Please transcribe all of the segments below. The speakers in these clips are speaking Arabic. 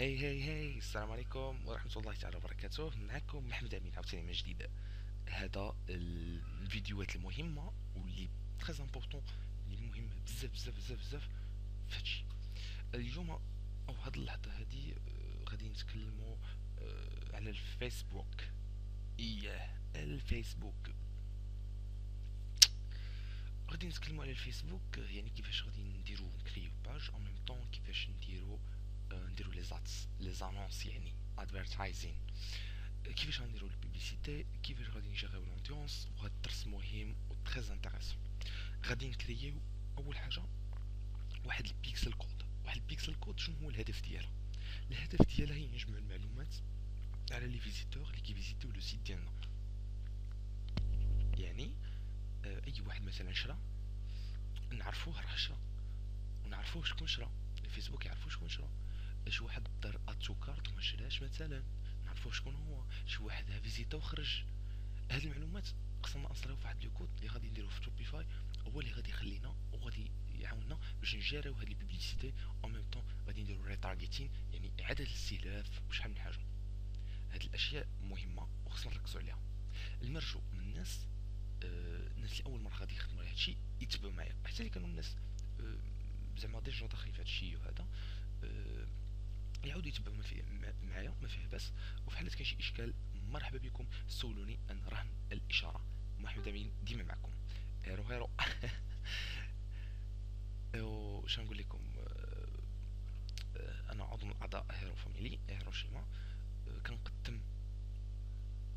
هاي السلام عليكم ورحمه الله تعالى وبركاته. معكم محمد امين عاوتاني من جديد. هذا الفيديوهات المهمه واللي تري امبورطون اللي مهمه بزاف بزاف بزاف بزاف فهادشي. اليوم او هاد اللحظه هادي غادي نتكلموا على الفيسبوك. الفيسبوك غادي نتكلموا على الفيسبوك، يعني كيفاش غادي نديرو نكريو باج او ميم طون، كيفاش نديرو لي زانونس يعني ادفيرتايزين، كيفاش غنديرو البوبليسيتي، كيفاش غادي نجيريو الاودينس. وهاد الدرس مهم و تري انتريسون. غادي نكريو اول حاجه واحد البيكسل كود. واحد البيكسل كود شنو هو الهدف ديالها؟ الهدف ديالها هي نجمع المعلومات على لي فيزيتور اللي كيفيزيتيو لو سيت ديالنا. يعني اي واحد مثلا شرا، نعرفوه راه شرا ونعرفوه شكون شرا، الفيسبوك يعرفو شكون شرا. شي واحد دار اتوكارت وما شراش مثلا، نعرفوه شكون هو. شي واحد ها فيزيتا وخرج. هاد المعلومات خصنا نصريو فواحد لو كود اللي غادي نديروه في شوبيفاي، هو اللي غادي يخلينا وغادي يعاوننا باش نجاريو هاد لي بوبليسيتي. او ميم طون غادي نديرو ريتارغيتين، يعني عدد الاستهلاف وشحال من حاجه. هاد الاشياء مهمه وخصنا نركزو عليها. المرجو من الناس الناس اللي اول مره غادي يخدموا على هادشي يتبعوا معايا، حتى اللي كانوا الناس زعما ديجا داخلين في هادشي وهذا يعاودوا يتبعوا معايا، ما فيه باس. وفي حالة كاين شي اشكال مرحبا بكم، سولوني ان رهن الاشاره. محمد امين ديما معكم، هيرو واش نقول لكم. انا عضو من اعضاء هيرو فاميلي هيروشيما. كنقدم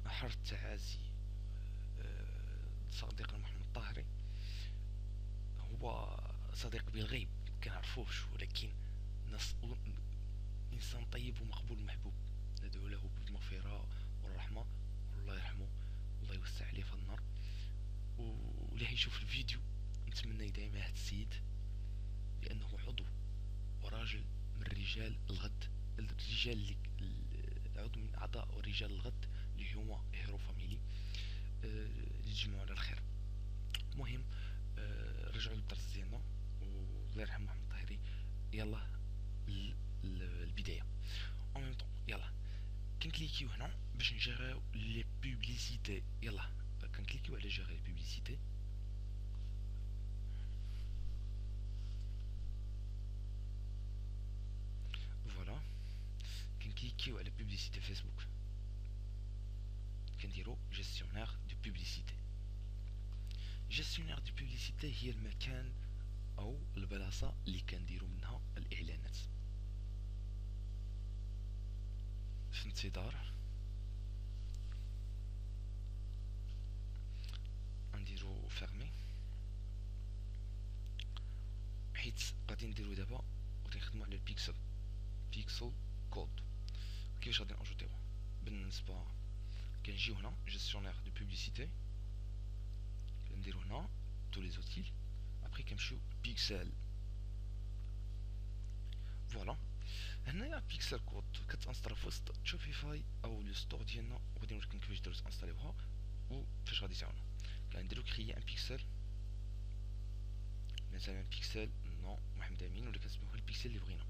حرف تعازي صديقنا محمد الطاهري. هو صديق بالغيب كنعرفوهش، ولكن انسان طيب ومقبول ومحبوب. ندعو له بالمغفره والرحمه، والله يرحمه والله يوسع عليه في النار. واللي حيشوف الفيديو نتمنى يدعم هذا السيد، لانه عضو وراجل من رجال الغد، الرجال اللي عضو من اعضاء رجال الغد اللي هما هيرو فاميلي، اللي تجمعوا على الخير. المهم رجعوا للدرس ديالنا، والله يرحم محمد الطاهري. يلا البدايه اون ميم طون. يلا كنكليكيو هنا باش نجيريو لي بوبليسيتي. يلا كنكليكيو على جيري بوبليسيتي. فوالا كنكليكيو على بوبليسيتي فيسبوك، كنديرو جيستيونير دو بوبليسيتي. جيستيونير دو بوبليسيتي هي المكان او البلاصه اللي كنديرو منها الاعلانات. في انتظار نديرو فيرمي، حيت غادي نديرو دابا غادي نخدمو على البيكسل كود. كيفاش غادي ناجوتيو؟ بالنسبه كنجيو هنا جيستيونير دو بوبليسيتي، كنديرو هنا تو لي زوتيل، ابري كنمشيو بيكسل. فوالا هنايا بيكسل كود كتانسترا في وسط شوبيفاي او لو ستور ديالنا، وغادي نوريكم كيفاش ديرو تانستاليوها وفاش غادي تعاونو. كنديرو كريي ان بيكسل، مثلا بيكسل نو محمد امين، ولا كنسميوه البيكسل اللي بغينا.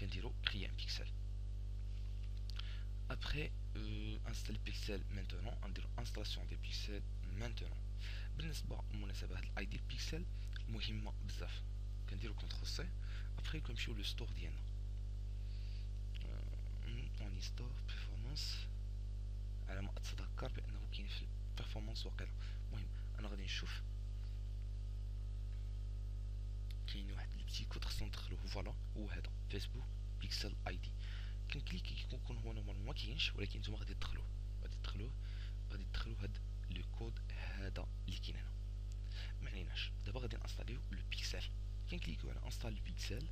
كنديرو كريي ان بيكسل، ابري انستال بيكسل مانتونون، غنديرو انستالاسيون دي بيكسل مانتونون. بالنسبه بالمناسبه هاد الاي دي بيكسل مهمه بزاف. كنديرو كونترول سي، ابري كنمشيو لو ستور ديالنا اون ستور بيرفورمانس، على ما اتذكر بانه كاين في البيرفورمانس واقيلا. المهم انا غادي نشوف كاين واحد البيتي كود خصنا ندخلوه. فوالا هو هذا فيسبوك بيكسل اي دي. كنكليكي كيكون هو نورمالمون ما كاينش، ولكن نتوما غادي تدخلوه هاد لو كود هذا اللي كاين هنا. معنيناش دابا غادي نانستاليو لو بيكسل. كنكليكيو على انستال البيكسل،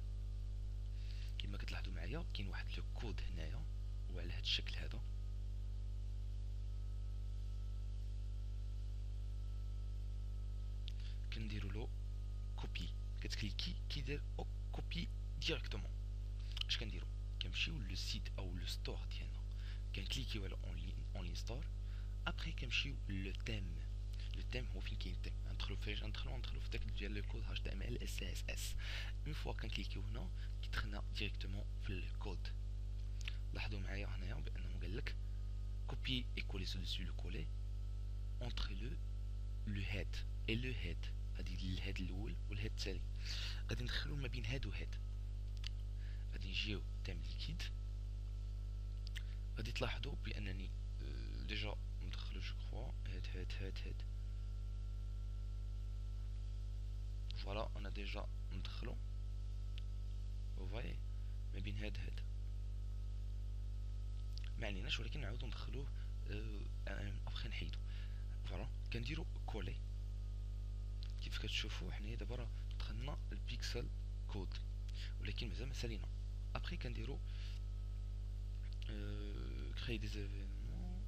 كما كتلاحظوا معايا كاين واحد لو كود هنايا وعلى هذا الشكل هذا. كنديروا له كوبي، كتكليكي كيدير او كوبي ديريكتومون. اش كنديروا؟ كنمشيو لو سيت او لو ستور ديالنا، كنكليكيو على اونلاين ستور، ابري كنمشيو لو تيم. لو تيم هو فين كاين التيم، ندخلو في داك ديال لو كود HTML SCSS. اون فوا كنكليكيو هنا كيدخلنا ديريكتومون في الكود. copier et coller dessus, le coller entre le head et le head. هذه الهاد الاول والهاد الثاني غادي ندخلو ما بين هاد وهاد. غادي نجيو تعمل الكيد، غادي تلاحظوا بانني ديجا ندخلو جو كخوا هاد هاد هاد هاد. فوالا انا ديجا ندخلو وفاي ما بين هاد هاد، ما عليناش ولكن نعاودو ندخلوه ابخي نحيدو. فوالا كنديرو كولي كيف كتشوفوا حنايا دابا راه دخلنا البيكسل كود ولكن مازال ما سالينا. ابخي كنديرو كري دي زيفينمون.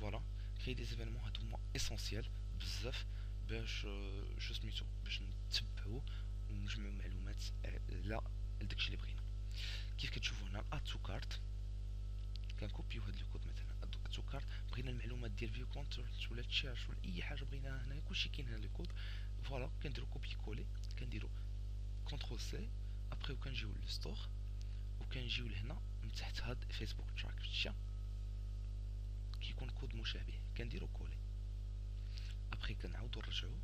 فوالا كري دي زيفينمون هادو هما اسونسيال بزاف باش جو سميتو باش نتبعو ونجمعو معلومات على داكشي اللي بغينا. كيف كتشوفوا هنا اد تو كارت، كنكوبيو هاد الكود مثلا اد تو كارت، بغينا المعلومات ديال فيو كونترول ولا تشارج ولا اي حاجه بغيناها هنا، كلشي كاين هنا الكود. فوالا كنديرو كوبي كولي، كنديرو كونترول سي، ابخي وكنجيو للستور وكنجيو لهنا من تحت هاد فيسبوك تراك شتيا كيكون كود مشابه، كنديرو كولي، ابخي كنعاودو نرجعو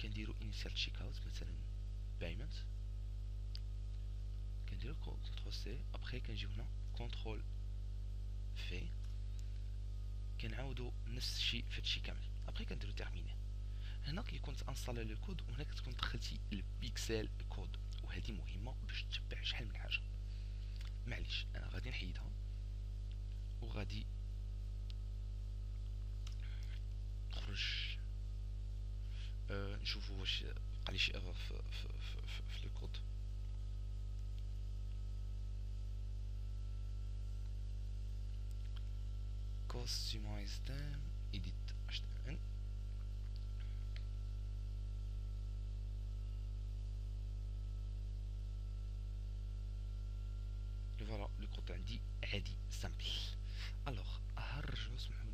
كنديرو انيسيال تشيك اوت مثلا بايمنت، كنديرو كونترول سي، ابخي كنجيو هنا كونترول في، كنعاودو نفس الشيء في هادشي كامل. ابخي كنديرو تيرميني، هنا كيكون تانسالي لو كود وهنا كتكون دخلتي البيكسل كود، وهذه مهمه باش تتبع شحال من حاجه. معليش انا غادي نحيدها وغادي نخرج نشوفوا واش بقى لي شي اغراض في الكود. customize them edit html. فوالا لو كود عندي عادي سامبل. الوغ هنرجعو سمحو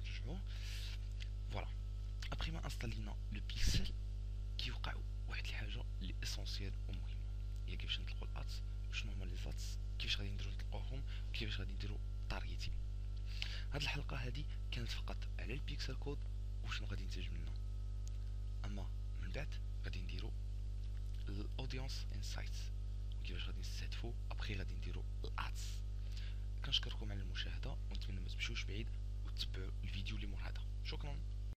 نرجعو. فوالا ابخي ما انستالينا لو بيكسل كيوقع واحد الحاجه لي اسونسيال ومهمه هي كيفاش نطلقو الاتس، شنو هما لي زاتس، كيفاش غادي نديرو نطلقوهم، وكيفاش غادي نديرو طاريتي. هاد الحلقه هادي كانت فقط على البيكسل كود وشنو غادي ننتج منه، اما من بعد غادي نديرو الاودينس انسايتس وكيفاش غادي نستهدفو، ابخي غادي نديرو الادس. كنشكركم على المشاهده ونتمنى ما تمشيوش بعيد وتتبعوا الفيديو اللي مور هذا. شكرا.